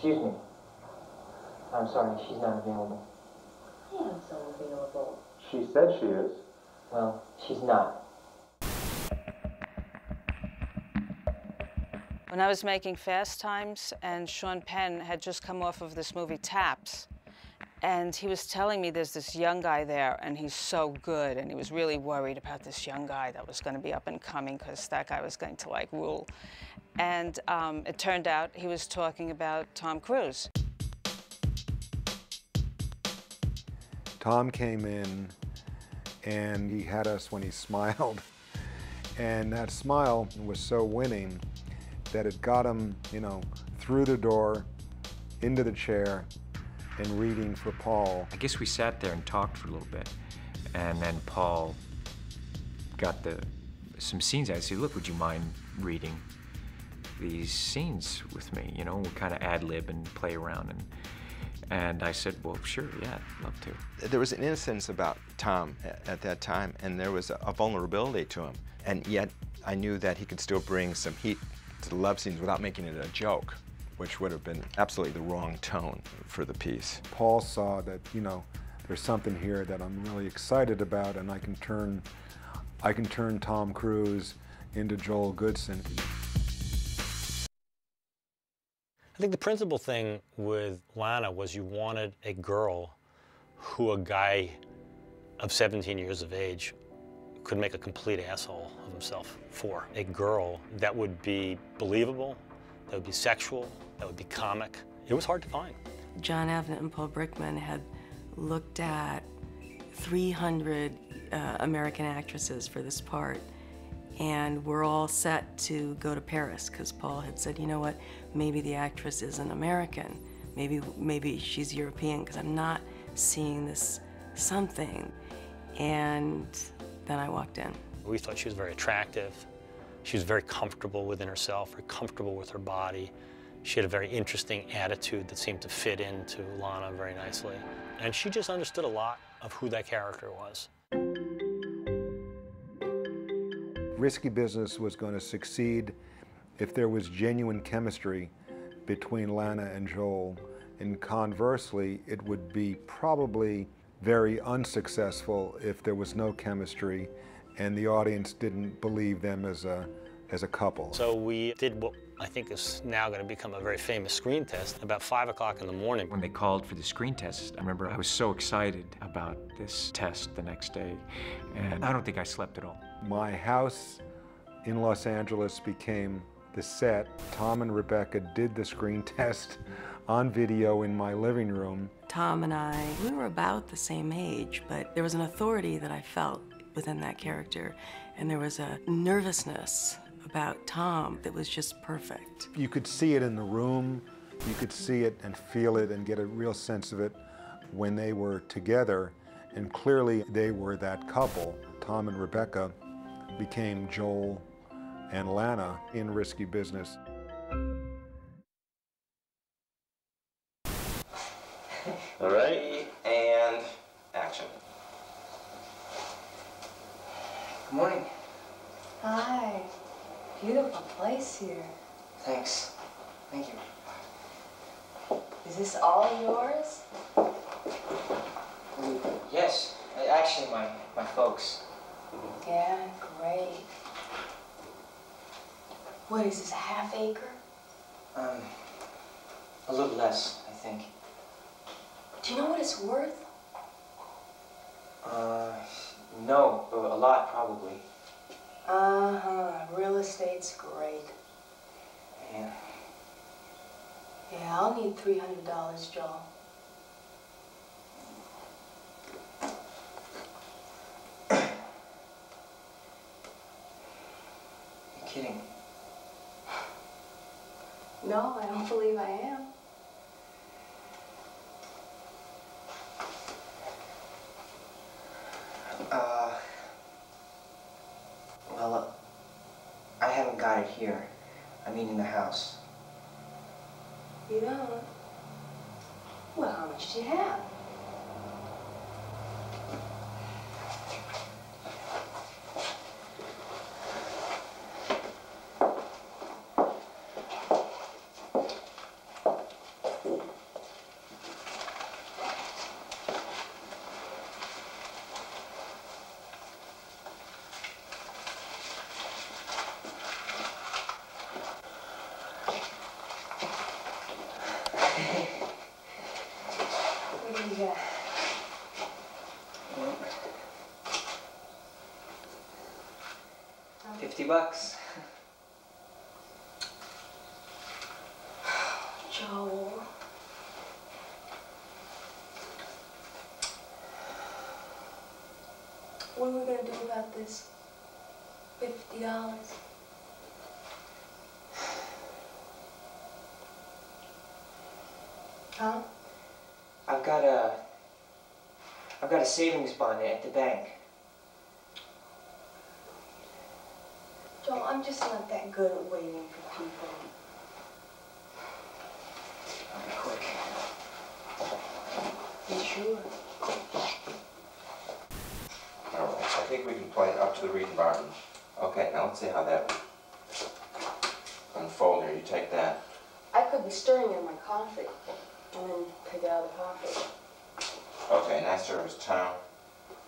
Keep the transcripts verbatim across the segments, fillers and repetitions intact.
Excuse me. I'm sorry, she's not available. I am so available. She said she is. Well, she's not. When I was making Fast Times, and Sean Penn had just come off of this movie, Taps, and he was telling me there's this young guy there, and he's so good, and he was really worried about this young guy that was going to be up and coming, because that guy was going to, like, rule. And um, it turned out he was talking about Tom Cruise. Tom came in, and he had us when he smiled, and that smile was so winning that it got him, you know, through the door, into the chair, and reading for Paul. I guess we sat there and talked for a little bit, and then Paul got the some scenes. I said, look, would you mind reading these scenes with me? You know, we'll kind of ad-lib and play around. And, and I said, well, sure, yeah, I'd love to. There was an innocence about Tom at, at that time, and there was a, a vulnerability to him. And yet, I knew that he could still bring some heat to the love scenes without making it a joke, which would have been absolutely the wrong tone for the piece. Paul saw that, you know, there's something here that I'm really excited about, and I can turn, I can turn Tom Cruise into Joel Goodson. I think the principal thing with Lana was you wanted a girl who a guy of seventeen years of age could make a complete asshole of himself for. A girl that would be believable, that would be sexual, that would be comic. It was hard to find. John Avnet and Paul Brickman had looked at three hundred uh, American actresses for this part, and we're all set to go to Paris, because Paul had said, you know what, maybe the actress isn't American. Maybe, maybe she's European, because I'm not seeing this something. And then I walked in. We thought she was very attractive. She was very comfortable within herself, very comfortable with her body. She had a very interesting attitude that seemed to fit into Lana very nicely. And she just understood a lot of who that character was. Risky Business was going to succeed if there was genuine chemistry between Lana and Joel. And conversely, it would be probably very unsuccessful if there was no chemistry and the audience didn't believe them as a, as a couple. So we did what I think is now going to become a very famous screen test about five o'clock in the morning. When they called for the screen test, I remember I was so excited about this test the next day, and I don't think I slept at all. My house in Los Angeles became the set. Tom and Rebecca did the screen test on video in my living room. Tom and I, we were about the same age, but there was an authority that I felt within that character, and there was a nervousness about Tom that was just perfect. You could see it in the room, you could see it and feel it and get a real sense of it when they were together, and clearly they were that couple. Tom and Rebecca became Joel and Lana in Risky Business. All right, and action. Good morning. Hi. Beautiful place here. Thanks. Thank you. Is this all yours? Yes. Actually, my, my folks. Yeah, great. What is this, a half acre? Um, a little less, I think. Do you know what it's worth? Uh, no, but a lot probably. Uh-huh, real estate's great. Yeah. Yeah, I'll need three hundred dollars, Joel. You're kidding. No, I don't believe I am. Here. I mean in the house. You don't? Well, how much do you have? bucks. Joel. What are we going to do about this fifty dollars? Huh? I've got a... I've got a savings bond at the bank. Joel, I'm just not that good at waiting for people. I'll be quick. You sure? All right, I think we can play up to the reading bargain. Okay, now let's see how that unfolds here. You take that. I could be stirring in my coffee and then take it out of the coffee. Okay, nice service, Tom.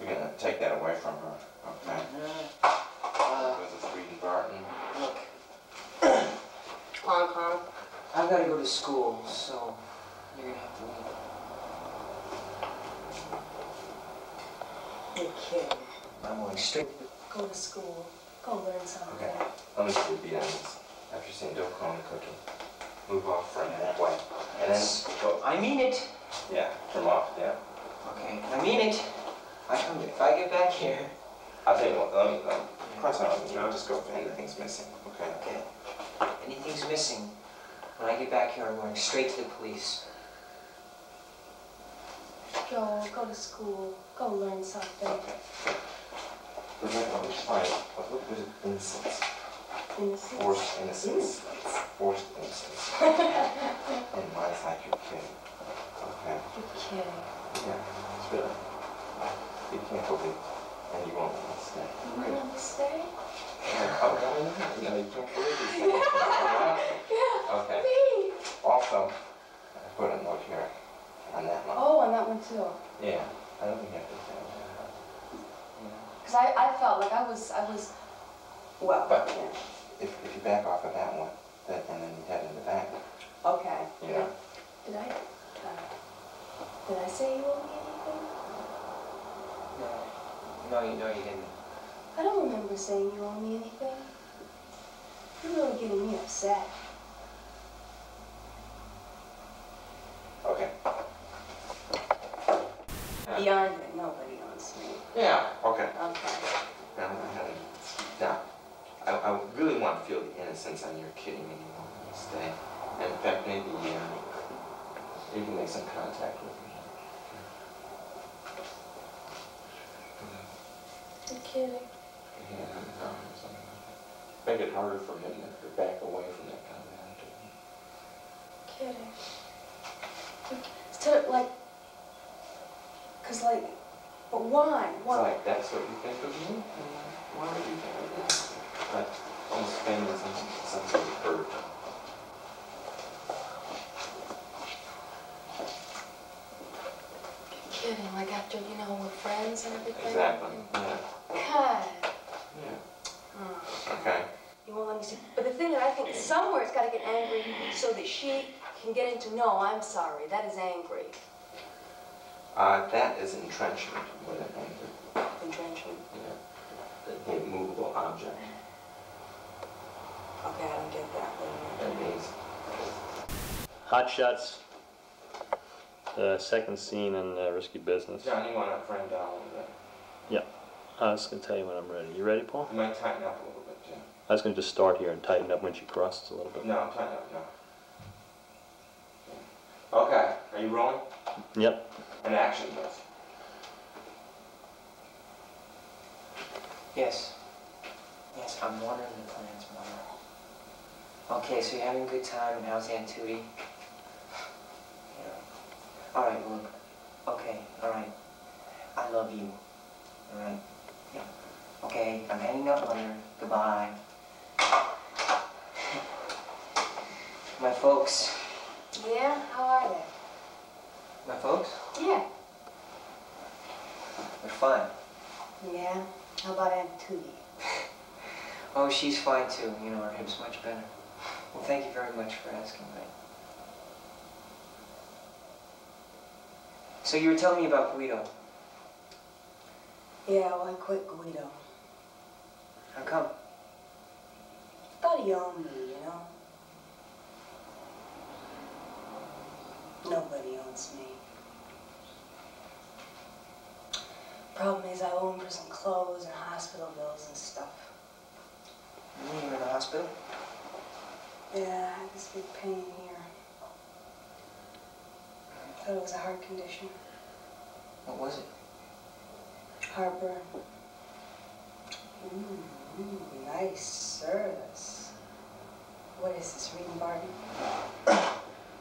We're going to take that away from her, okay? Uh, because it's Reed and Barton. Look. Hong Kong. I've got to go to school, so you're going to have to leave. You're kidding. I'm going straight. Go to school. Go learn something. Okay, let me see the beatings. After seeing Dope Cone and Cookie, move off right that way. And then go. I mean it. Yeah, come off, yeah. Okay, I mean it. I come if I get back here. I'll tell you what, let me, let me cross out. I'll just go if anything's missing. Okay. Okay. Anything's missing. When I get back here, I'm going straight to the police. Joel, go to school. Go learn something. Okay. Rebecca, which side? What was it? Innocence. Innocence? Forced innocence. Forced innocence. And my side, you're kidding. Okay. You're kidding. Yeah, it's really. You can't believe. And you won't stay. You right. Won't stay? Oh, no, you can't believe this. Yeah. Yeah. Okay. Me. Also, I put a note here on that one. Oh, on that one too. Yeah. I don't think I have to say that. Because I, I felt like I was, I was, well. But yeah. if, if you back off of that one, that, and then you head into that. Okay. Yeah. Okay. Did I? Uh, did I say you won't be anything? No. No, you know you didn't. I don't remember saying you owe me anything. You're really getting me upset. Okay. Beyond that, nobody owns me. Yeah, okay. Okay. Now, now, I, I really want to feel the innocence on your kidding me anymore this day. And in fact, maybe, yeah. Uh, You can make some contact with me. You're kidding. Yeah, I'm something like that. Make it harder for him to back away from that kind of attitude. Kidding. Like, instead of, like, cause like, but why? Why? It's like that's what you think of me. Why would you think of that? Like almost famous and something hurt. Like after, you know, we're friends and everything. Exactly. Yeah. God. Yeah. Oh. Okay. You won't let me see. But the thing that I think somewhere it's got to get angry so that she can get into, no, I'm sorry. That is angry. Uh, that is entrenchment. What is anger? Entrenchment? Yeah. The movable object. Okay, I don't get that. That means. Hot shots. Uh, second scene in uh, Risky Business. John, you want to frame down a little bit? Yeah. I was going to tell you when I'm ready. You ready, Paul? You might tighten up a little bit, Jim. I was going to just start here and tighten up when she crosses a little bit. No, tighten up, no. Okay. Are you rolling? Yep. And action, does. Yes. Yes, I'm wondering the plans, Mama. Okay, so you're having a good time, and how's Aunt Tootie? All right, look. Okay, all right. I love you. All right. Yeah. Okay, I'm hanging up on her. Goodbye. My folks. Yeah, how are they? My folks? Yeah. They're fine. Yeah. How about Aunt Tootie? Oh, she's fine too. You know, her hip's much better. Well, thank you very much for asking me. So you were telling me about Guido. Yeah, well, I quit Guido. How come? nobody on me, you know. Nobody owns me. Problem is I owe him for some clothes and hospital bills and stuff. You mean you're in the hospital? Yeah, I had this big pain here. I thought it was a heart condition. What was it? Heartburn. Mm, mm, nice service. What is this, reading bargain?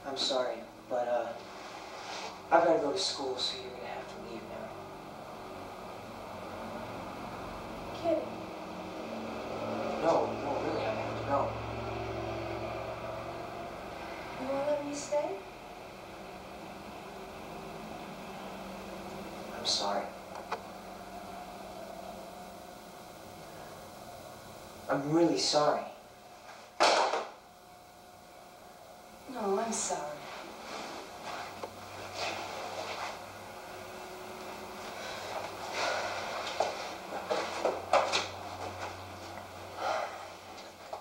I'm sorry, but uh, I've got to go to school, so you're gonna have to leave now. Kidding? No, no, really, I have to go. You won't let me stay? I'm sorry. I'm really sorry. No, I'm sorry.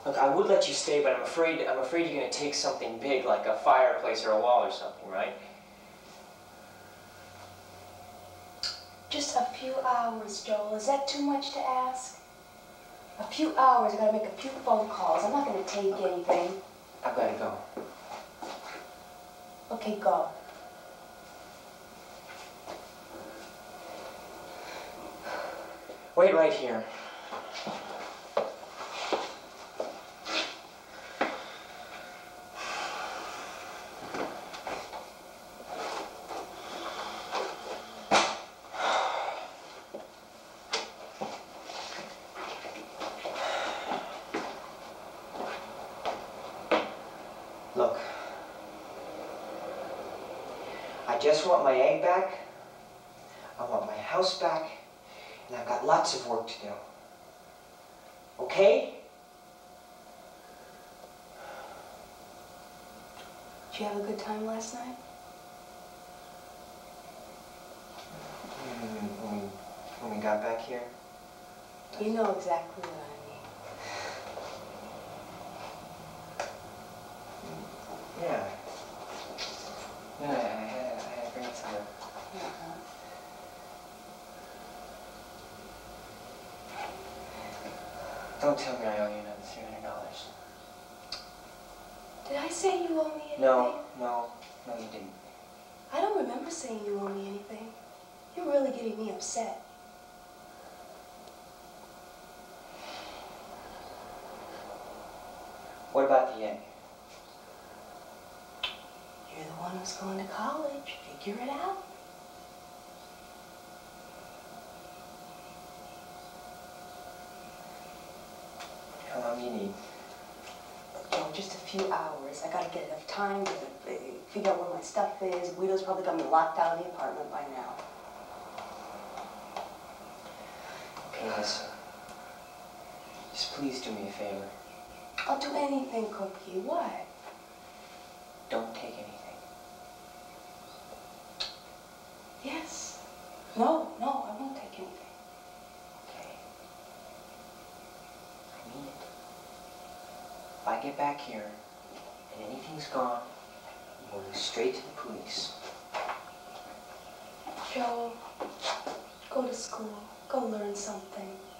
Look, I would let you stay, but I'm afraid I'm afraid you're gonna take something big, like a fireplace or a wall or something, right? Just a few hours, Joel. Is that too much to ask? A few hours, I gotta make a few phone calls. I'm not gonna take anything. I've gotta go. Okay, go. Wait right here. I want my egg back, I want my house back, and I've got lots of work to do. Okay? Did you have a good time last night? Mm, when, we, when we got back here? You know exactly what I mean. Yeah. Yeah. Don't tell me I owe you another three hundred dollars. Did I say you owe me anything? No, no, no, you didn't. I don't remember saying you owe me anything. You're really getting me upset. What about the egg? You're the one who's going to college. Figure it out. How long you need? Oh, just a few hours. I gotta get enough time to figure out where my stuff is. Guido's probably got me locked out of the apartment by now. Okay, listen. Just please do me a favor. I'll do anything, Cookie. What? Don't take anything. Yes. No, no, I won't take anything. If I get back here and anything's gone, we'll go straight to the police. Joel, go to school. Go learn something.